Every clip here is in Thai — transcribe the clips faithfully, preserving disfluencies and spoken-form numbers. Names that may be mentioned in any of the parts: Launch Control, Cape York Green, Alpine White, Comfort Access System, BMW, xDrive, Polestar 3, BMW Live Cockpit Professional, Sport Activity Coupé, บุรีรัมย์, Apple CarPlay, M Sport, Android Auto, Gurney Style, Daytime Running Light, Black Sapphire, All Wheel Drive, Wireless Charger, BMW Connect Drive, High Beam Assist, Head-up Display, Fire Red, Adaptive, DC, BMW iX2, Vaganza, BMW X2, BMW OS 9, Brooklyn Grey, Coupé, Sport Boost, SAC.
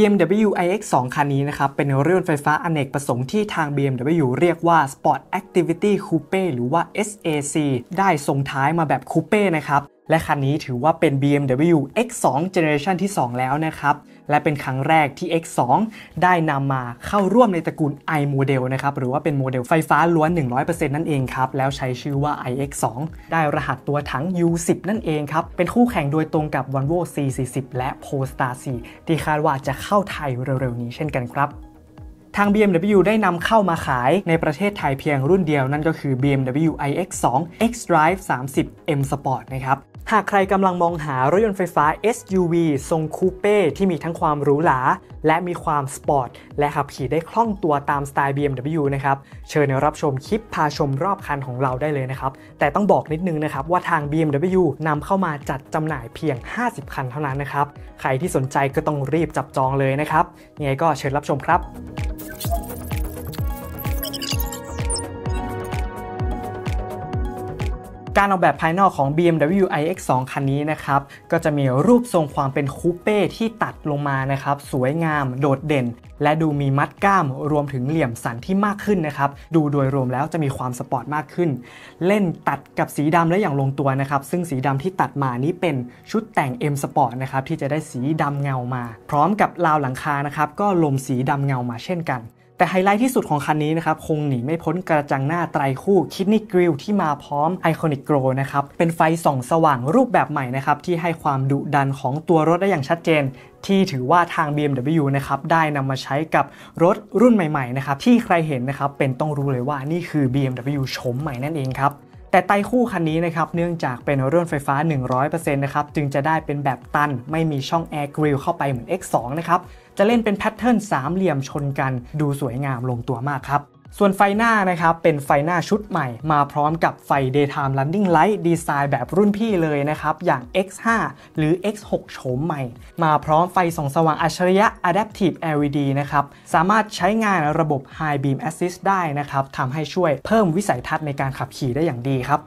บี เอ็ม ดับเบิลยู ไอ เอ็กซ์ ทู คันนี้นะครับเป็นรถยนต์ไฟฟ้าอเนกประสงค์ที่ทาง บี เอ็ม ดับเบิลยู เรียกว่า Sport Activity Coupé หรือว่า แซค ได้ส่งท้ายมาแบบ Coupé นะครับและคันนี้ถือว่าเป็น บี เอ็ม ดับเบิลยู เอ็กซ์ ทู Generation ที่สองแล้วนะครับและเป็นครั้งแรกที่ เอ็กซ์ ทู ได้นำมาเข้าร่วมในตระกูล i Model นะครับหรือว่าเป็นโมเดลไฟฟ้าล้วน หนึ่งร้อยเปอร์เซ็นต์ นั่นเองครับแล้วใช้ชื่อว่า ไอ เอ็กซ์ ทู ได้รหัสตัวถัง ยู สิบ นั่นเองครับเป็นคู่แข่งโดยตรงกับ Volvo ซี สี่สิบ และ Polestar สี่ ที่คาดว่าจะเข้าไทยเร็วๆนี้เช่นกันครับทาง บี เอ็ม ดับเบิลยู ได้นำเข้ามาขายในประเทศไทยเพียงรุ่นเดียวนั่นก็คือ บี เอ็ม ดับเบิลยู ไอ เอ็กซ์ ทู xDrive สามสิบ M Sport นะครับหากใครกำลังมองหารถยนต์ไฟฟ้า เอส ยู วี ทรงคูเป้ที่มีทั้งความหรูหราและมีความสปอร์ตและขับขี่ได้คล่องตัวตามสไตล์ บี เอ็ม ดับเบิลยู นะครับเชิญรับชมคลิปพาชมรอบคันของเราได้เลยนะครับแต่ต้องบอกนิดนึงนะครับว่าทาง บี เอ็ม ดับเบิลยู นำเข้ามาจัดจำหน่ายเพียงห้าสิบคันเท่านั้นนะครับใครที่สนใจก็ต้องรีบจับจองเลยนะครับยังไงก็เชิญรับชมครับการออกแบบภายนอกของ บี เอ็ม ดับเบิลยู ไอ เอ็กซ์ ทู คันนี้นะครับก็จะมีรูปทรงความเป็นคูเป้ที่ตัดลงมานะครับสวยงามโดดเด่นและดูมีมัดกล้ามรวมถึงเหลี่ยมสันที่มากขึ้นนะครับดูโดยรวมแล้วจะมีความสปอร์ตมากขึ้นเล่นตัดกับสีดำได้อย่างลงตัวนะครับซึ่งสีดำที่ตัดมานี้เป็นชุดแต่ง M Sport นะครับที่จะได้สีดำเงามาพร้อมกับราวหลังคานะครับก็ลมสีดำเงามาเช่นกันแต่ไฮไลท์ที่สุดของคันนี้นะครับคงหนีไม่พ้นกระจังหน้าไตรคู่คิดนิกกริลที่มาพร้อมไอคอนิกโกลนะครับเป็นไฟส่องสว่างรูปแบบใหม่นะครับที่ให้ความดุดันของตัวรถได้อย่างชัดเจนที่ถือว่าทาง บี เอ็ม ดับเบิลยู นะครับได้นำมาใช้กับรถรุ่นใหม่ๆนะครับที่ใครเห็นนะครับเป็นต้องรู้เลยว่านี่คือ บี เอ็ม ดับเบิลยู ชมใหม่นั่นเองครับแต่ไตรคู่คันนี้นะครับเนื่องจากเป็นรถยนต์ไฟฟ้า หนึ่งร้อยเปอร์เซ็นต์ นะครับจึงจะได้เป็นแบบตันไม่มีช่องแอร์กริลเข้าไปเหมือน เอ็กซ์ ทู นะครับจะเล่นเป็นแพทเทิร์นสามเหลี่ยมชนกันดูสวยงามลงตัวมากครับส่วนไฟหน้านะครับเป็นไฟหน้าชุดใหม่มาพร้อมกับไฟ Daytime Running Light ดีไซน์แบบรุ่นพี่เลยนะครับอย่าง เอ็กซ์ ไฟว์ หรือ เอ็กซ์ ซิกซ์ โฉมใหม่มาพร้อมไฟส่องสว่างอัจฉริยะ Adaptive แอล อี ดี นะครับสามารถใช้งานระบบ High Beam Assist ได้นะครับทำให้ช่วยเพิ่มวิสัยทัศน์ในการขับขี่ได้อย่างดีครับ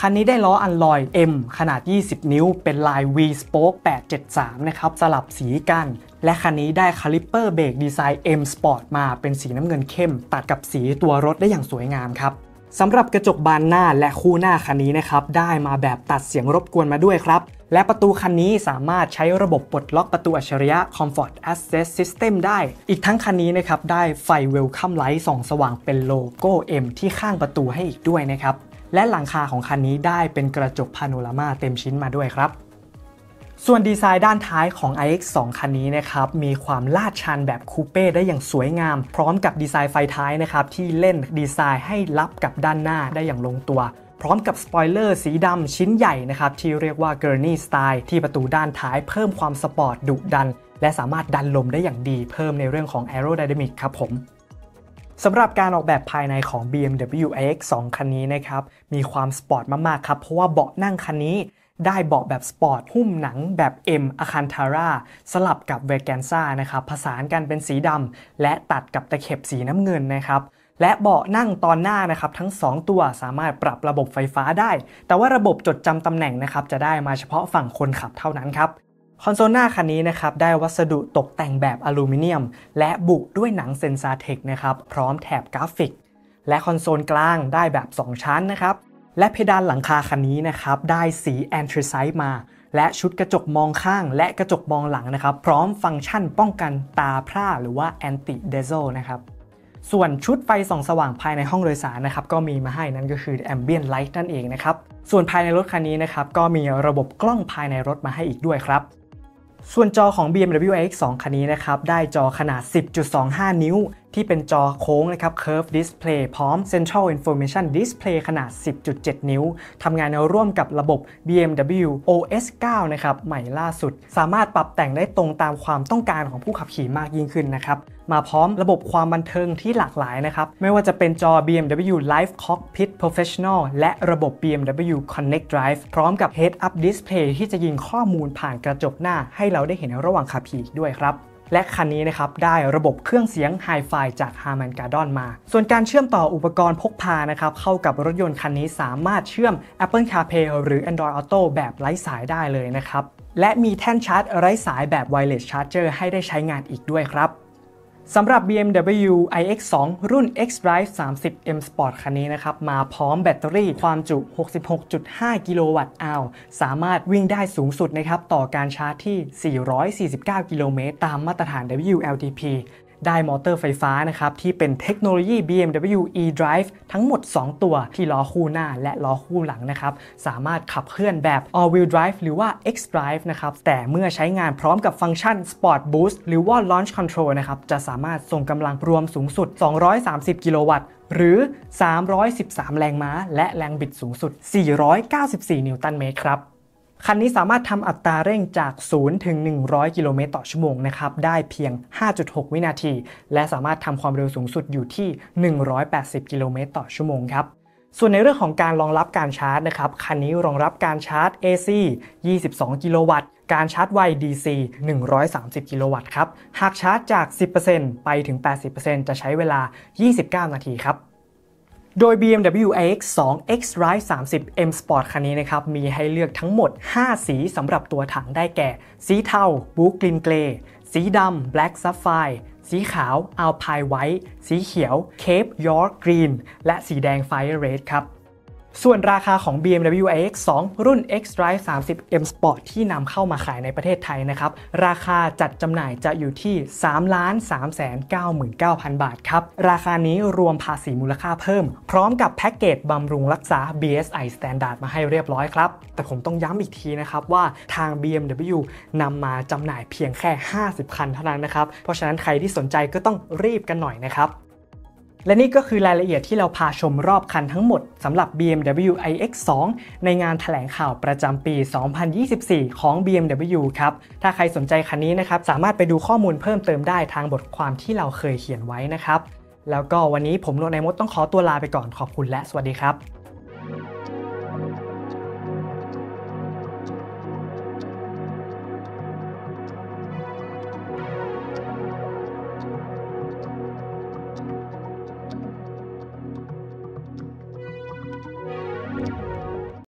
คันนี้ได้ล้ออัลลอย M ขนาดยี่สิบนิ้วเป็นลาย V Spoke แปดเจ็ดสามนะครับสลับสีกันและคันนี้ได้คาลิปเปอร์เบรกดีไซน์ M Sport มาเป็นสีน้ำเงินเข้มตัดกับสีตัวรถได้อย่างสวยงามครับสำหรับกระจกบานหน้าและคู่หน้าคันนี้นะครับได้มาแบบตัดเสียงรบกวนมาด้วยครับและประตูคันนี้สามารถใช้ระบบปลดล็อกประตูอัจฉริยะ Comfort Access System ได้อีกทั้งคันนี้นะครับได้ไฟ Welcome Light ส่องสว่างเป็นโลโก้ M ที่ข้างประตูให้อีกด้วยนะครับและหลังคาของคันนี้ได้เป็นกระจกพาโนรามาเต็มชิ้นมาด้วยครับส่วนดีไซน์ด้านท้ายของ ไอ เอ็กซ์ ทู คันนี้นะครับมีความลาดชันแบบคูเป้ได้อย่างสวยงามพร้อมกับดีไซน์ไฟท้ายนะครับที่เล่นดีไซน์ให้ลับกับด้านหน้าได้อย่างลงตัวพร้อมกับสปอยเลอร์สีดำชิ้นใหญ่นะครับที่เรียกว่า Gurney Style ที่ประตูด้านท้ายเพิ่มความสปอร์ตดุดันและสามารถดันลมได้อย่างดีเพิ่มในเรื่องของ Aerodynamic ครับผมสำหรับการออกแบบภายในของ บี เอ็ม ดับเบิลยู ไอ เอ็กซ์ ทู คันนี้นะครับมีความสปอร์ตมากๆครับเพราะว่าเบาะนั่งคันนี้ได้เบาะแบบสปอร์ตหุ้มหนังแบบ M Akantara สลับกับ Vaganza นะครับผสานกันเป็นสีดำและตัดกับตะเข็บสีน้ำเงินนะครับและเบาะนั่งตอนหน้านะครับทั้งสองตัวสามารถปรับระบบไฟฟ้าได้แต่ว่าระบบจดจำตำแหน่งนะครับจะได้มาเฉพาะฝั่งคนขับเท่านั้นครับคอนโซลหน้าคันนี้นะครับได้วัสดุตกแต่งแบบอลูมิเนียมและบุด้วยหนังเซนซาเทคนะครับพร้อมแถบกราฟิกและคอนโซลกลางได้แบบสองชั้นนะครับและเพดานหลังคาคันนี้นะครับได้สีแอนทราไซต์มาและชุดกระจกมองข้างและกระจกมองหลังนะครับพร้อมฟังก์ชันป้องกันตาพร่าหรือว่าแอนติเดซโซนะครับส่วนชุดไฟส่องสว่างภายในห้องโดยสารนะครับก็มีมาให้นั่นก็คือแอมเบียนไลท์นั่นเองนะครับส่วนภายในรถคันนี้นะครับก็มีระบบกล้องภายในรถมาให้อีกด้วยครับส่วนจอของ บี เอ็ม ดับเบิลยู ไอ เอ็กซ์ ทู คันนี้นะครับได้จอขนาด สิบจุดสองห้า นิ้วที่เป็นจอโค้งนะครับ Curve Display พร้อม Central Information Display ขนาด สิบจุดเจ็ด นิ้วทำงานร่วมกับระบบ บี เอ็ม ดับเบิลยู โอ เอส ไนน์ นะครับใหม่ล่าสุดสามารถปรับแต่งได้ตรงตามความต้องการของผู้ขับขี่มากยิ่งขึ้นนะครับมาพร้อมระบบความบันเทิงที่หลากหลายนะครับไม่ว่าจะเป็นจอ บี เอ็ม ดับเบิลยู Live Cockpit Professional และระบบ บี เอ็ม ดับเบิลยู Connect Drive พร้อมกับ Head-up Display ที่จะยิงข้อมูลผ่านกระจกหน้าให้เราได้เห็นระหว่างขับขี่ด้วยครับและคันนี้นะครับได้ระบบเครื่องเสียง Hi-Fi จาก Harman Kardon มาส่วนการเชื่อมต่ออุปกรณ์พกพานะครับเข้ากับรถยนต์คันนี้สามารถเชื่อม Apple CarPlay หรือ Android Auto แบบไร้สายได้เลยนะครับ และมีแท่นชาร์จไร้สายแบบ Wireless Charger ให้ได้ใช้งานอีกด้วยครับสำหรับ บี เอ็ม ดับเบิลยู ไอ เอ็กซ์ ทู รุ่น xDrive สามสิบ M Sport คันนี้นะครับมาพร้อมแบตเตอรี่ความจุ หกสิบหกจุดห้า กิโลวัตต์อาวสามารถวิ่งได้สูงสุดนะครับต่อการชาร์จที่ สี่ร้อยสี่สิบเก้า กิโลเมตรตามมาตรฐาน ดับเบิลยู แอล ที พี ได้มอเตอร์ไฟฟ้านะครับที่เป็นเทคโนโลยี บี เอ็ม ดับเบิลยู eDrive ทั้งหมดสองตัวที่ล้อคู่หน้าและล้อคู่หลังนะครับสามารถขับเคลื่อนแบบ All Wheel Drive หรือว่า xDrive นะครับแต่เมื่อใช้งานพร้อมกับฟังก์ชัน Sport Boost หรือว่า Launch Control นะครับจะสามารถส่งกำลังรวมสูงสุดสองร้อยสามสิบกิโลวัตต์หรือสามร้อยสิบสามแรงม้าและแรงบิดสูงสุดสี่ร้อยเก้าสิบสี่นิวตันเมตรครับคันนี้สามารถทำอัตราเร่งจากศูนย์ถึงหนึ่งร้อยกิโลเมตรต่อชั่วโมงนะครับได้เพียง ห้าจุดหก วินาทีและสามารถทำความเร็วสูงสุดอยู่ที่หนึ่งร้อยแปดสิบกิโลเมตรต่อชั่วโมงครับส่วนในเรื่องของการรองรับการชาร์จนะครับคันนี้รองรับการชาร์จ เอ ซี ยี่สิบสอง กิโลวัตต์การชาร์จไว ดี ซี หนึ่งร้อยสามสิบ กิโลวัตต์ครับหากชาร์จจาก สิบเปอร์เซ็นต์ ไปถึง แปดสิบเปอร์เซ็นต์ จะใช้เวลายี่สิบเก้านาทีครับโดย บี เอ็ม ดับเบิลยู ไอ เอ็กซ์ ทู xDrive สามสิบ M Sport คันนี้นะครับมีให้เลือกทั้งหมดห้าสีสำหรับตัวถังได้แก่สีเทา Brooklyn Grey สีดำ Black Sapphire สีขาว Alpine White สีเขียว Cape York Green และสีแดง Fire Red ครับส่วนราคาของ บี เอ็ม ดับเบิลยู ไอ เอ็กซ์ ทู รุ่น xDrive สามสิบ M Sport ที่นำเข้ามาขายในประเทศไทยนะครับราคาจัดจำหน่ายจะอยู่ที่ สามล้านสามแสนเก้าหมื่นเก้าพัน บาทครับราคานี้รวมภาษีมูลค่าเพิ่มพร้อมกับแพ็กเกจบำรุงรักษา บี เอส ไอ Standard มาให้เรียบร้อยครับแต่ผมต้องย้ำอีกทีนะครับว่าทาง บี เอ็ม ดับเบิลยู นำมาจำหน่ายเพียงแค่ห้าสิบคันเท่านั้นนะครับเพราะฉะนั้นใครที่สนใจก็ต้องรีบกันหน่อยนะครับและนี่ก็คือรายละเอียดที่เราพาชมรอบคันทั้งหมดสำหรับ บี เอ็ม ดับเบิลยู ไอ เอ็กซ์ ทู ในงานแถลงข่าวประจำปี สองพันยี่สิบสี่ ของ บี เอ็ม ดับเบิลยู ครับถ้าใครสนใจคันนี้นะครับสามารถไปดูข้อมูลเพิ่มเติมได้ทางบทความที่เราเคยเขียนไว้นะครับแล้วก็วันนี้ผมโนนายมดต้องขอตัวลาไปก่อนขอบคุณและสวัสดีครับ